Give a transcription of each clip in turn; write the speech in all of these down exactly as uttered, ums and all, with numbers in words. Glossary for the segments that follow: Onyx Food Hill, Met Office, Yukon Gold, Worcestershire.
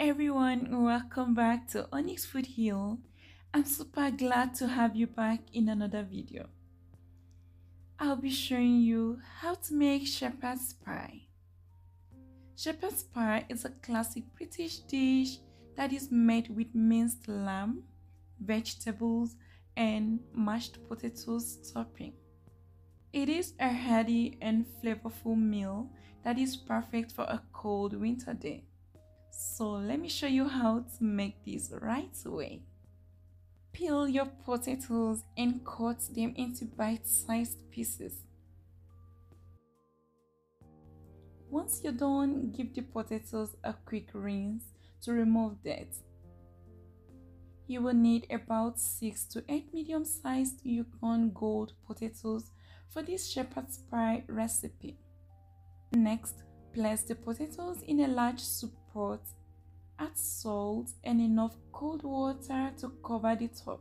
everyone, welcome back to Onyx Food Hill. I'm super glad to have you back in another video. I'll be showing you how to make shepherd's pie. Shepherd's pie is a classic British dish that is made with minced lamb, vegetables, and mashed potatoes topping. It is a hearty and flavorful meal that is perfect for a cold winter day. So let me show you how to make this right away. Peel your potatoes and cut them into bite-sized pieces. Once you're done, give the potatoes a quick rinse to remove dirt. You will need about six to eight medium-sized Yukon Gold potatoes for this shepherd's pie recipe. Next, place the potatoes in a large soup pot, add salt and enough cold water to cover the top.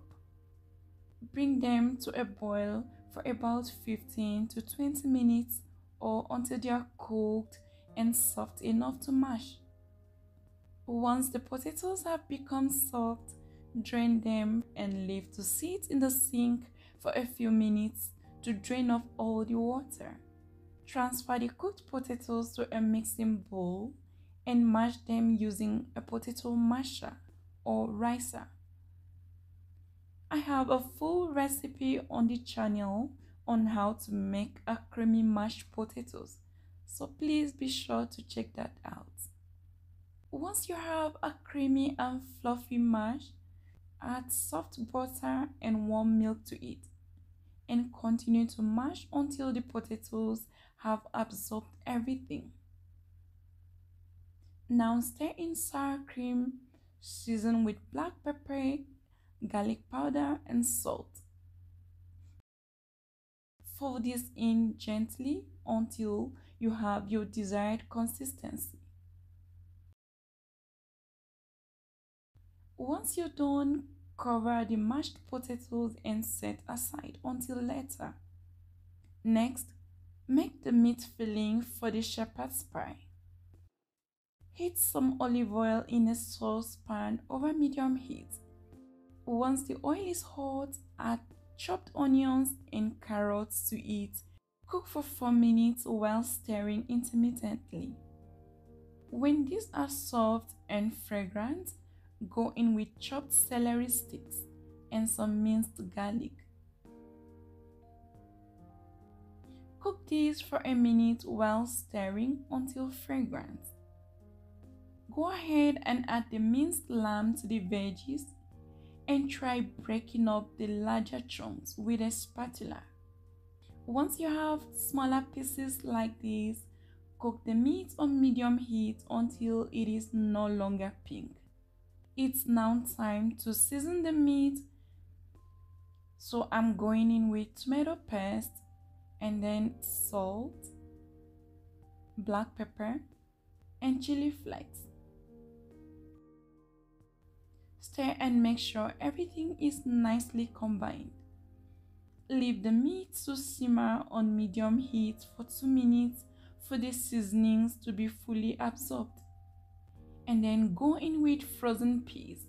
Bring them to a boil for about fifteen to twenty minutes or until they are cooked and soft enough to mash. Once the potatoes have become soft, drain them and leave to sit in the sink for a few minutes to drain off all the water. Transfer the cooked potatoes to a mixing bowl and mash them using a potato masher or ricer. I have a full recipe on the channel on how to make a creamy mashed potatoes, so please be sure to check that out. Once you have a creamy and fluffy mash, add soft butter and warm milk to it and continue to mash until the potatoes have absorbed everything. Now stir in sour cream, season with black pepper, garlic powder, and salt. Fold this in gently until you have your desired consistency. Once you're done, cover the mashed potatoes and set aside until later. Next, make the meat filling for the shepherd's pie. Heat some olive oil in a saucepan over medium heat. Once the oil is hot, add chopped onions and carrots to it. Cook for four minutes while stirring intermittently. When these are soft and fragrant, go in with chopped celery sticks and some minced garlic. Cook these for a minute while stirring until fragrant. Go ahead and add the minced lamb to the veggies and try breaking up the larger chunks with a spatula. Once you have smaller pieces like this, cook the meat on medium heat until it is no longer pink. It's now time to season the meat, so I'm going in with tomato paste and then salt, black pepper, and chili flakes. Stir and make sure everything is nicely combined. Leave the meat to simmer on medium heat for two minutes for the seasonings to be fully absorbed. And then go in with frozen peas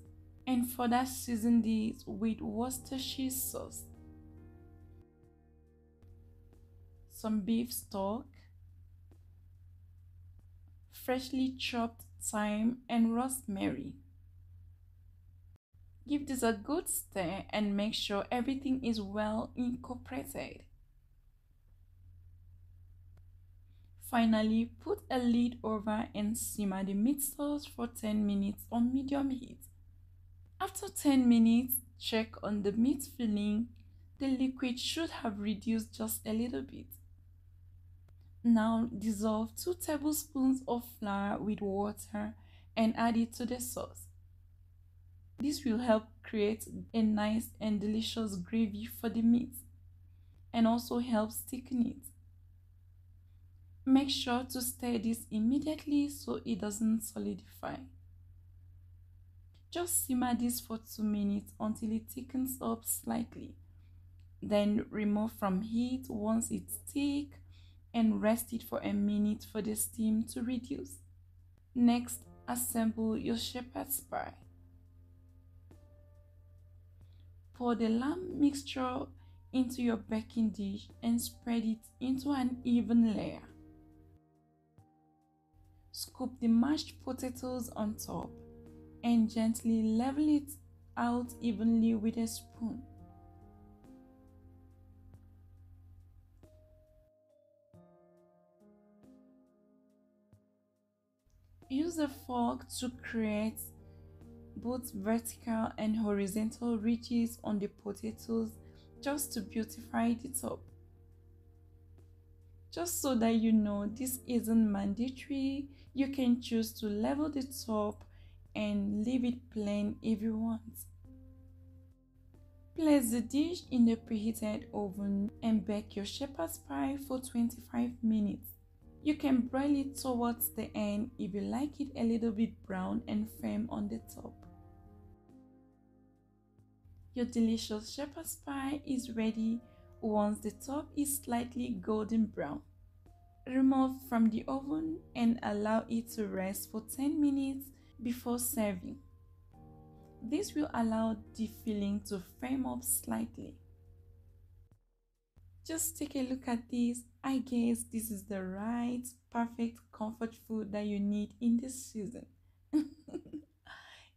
and further season these with Worcestershire sauce, some beef stock, freshly chopped thyme and rosemary. Give this a good stir and make sure everything is well incorporated. Finally, put a lid over and simmer the meat sauce for ten minutes on medium heat. After ten minutes, check on the meat filling. The liquid should have reduced just a little bit. Now dissolve two tablespoons of flour with water and add it to the sauce. This will help create a nice and delicious gravy for the meat and also help thicken it. Make sure to stir this immediately so it doesn't solidify. Just simmer this for two minutes until it thickens up slightly. Then remove from heat once it's thick and rest it for a minute for the steam to reduce. Next, Assemble your shepherd's pie. Pour the lamb mixture into your baking dish and spread it into an even layer. Scoop the mashed potatoes on top and gently level it out evenly with a spoon. Use a fork to create both vertical and horizontal ridges on the potatoes just to beautify the top. Just so that you know this isn't mandatory, you can choose to level the top and leave it plain if you want. Place the dish in the preheated oven and bake your shepherd's pie for twenty-five minutes. You can broil it towards the end if you like it a little bit brown and firm on the top. Your delicious shepherd's pie is ready once the top is slightly golden brown. Remove from the oven and allow it to rest for ten minutes before serving. This will allow the filling to firm up slightly. Just take a look at this. I guess this is the right, perfect comfort food that you need in this season.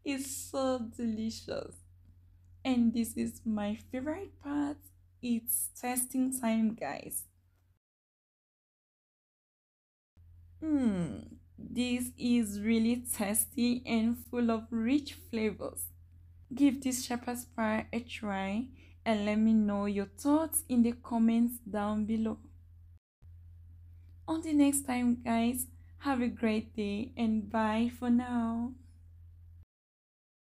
It's so delicious. And this is my favorite part. It's tasting time, guys. Mmm, this is really tasty and full of rich flavors. Give this shepherd's pie a try and let me know your thoughts in the comments down below. Until next time, guys, have a great day and bye for now.